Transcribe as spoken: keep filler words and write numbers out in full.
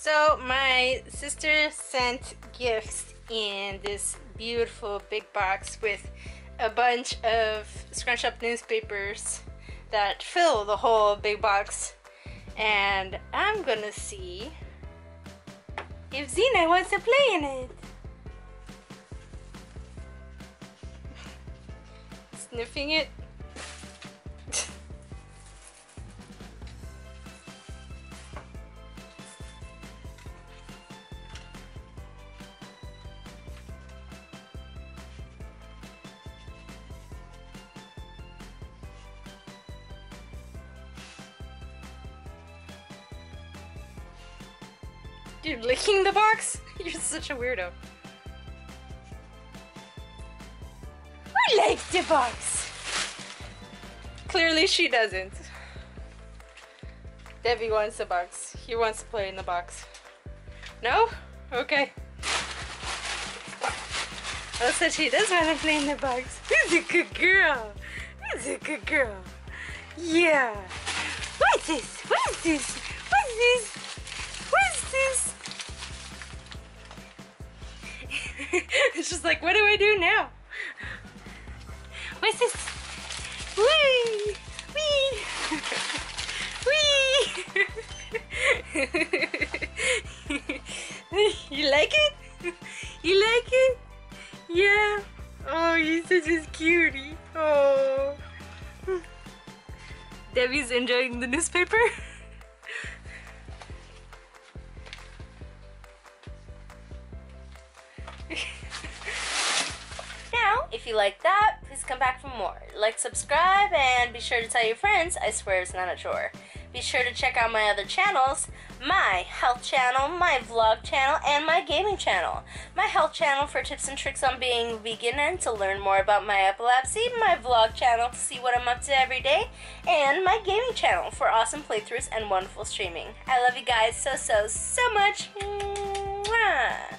So my sister sent gifts in this beautiful big box with a bunch of scrunch up newspapers that fill the whole big box, and I'm gonna see if Zena wants to play in it. Sniffing it. You're licking the box? You're such a weirdo. I like the box! Clearly she doesn't. Debbie wants the box. He wants to play in the box. No? Okay. Also, she does want to play in the box. That's a good girl! That's a good girl! Yeah! What's this? What's this? What's this? What's this? It's just like, what do I do now? What's this? Wee! Wee! Wee! You like it? You like it? Yeah. Oh, you're such a cutie. Oh. Debbie's enjoying the newspaper. Now, if you like that, please come back for more. Like, subscribe, and be sure to tell your friends. I swear it's not a chore. Be sure to check out my other channels, my health channel, my vlog channel, and my gaming channel. My health channel for tips and tricks on being a vegan and to learn more about my epilepsy, my vlog channel to see what I'm up to every day, and my gaming channel for awesome playthroughs and wonderful streaming. I love you guys so, so, so much. Mwah.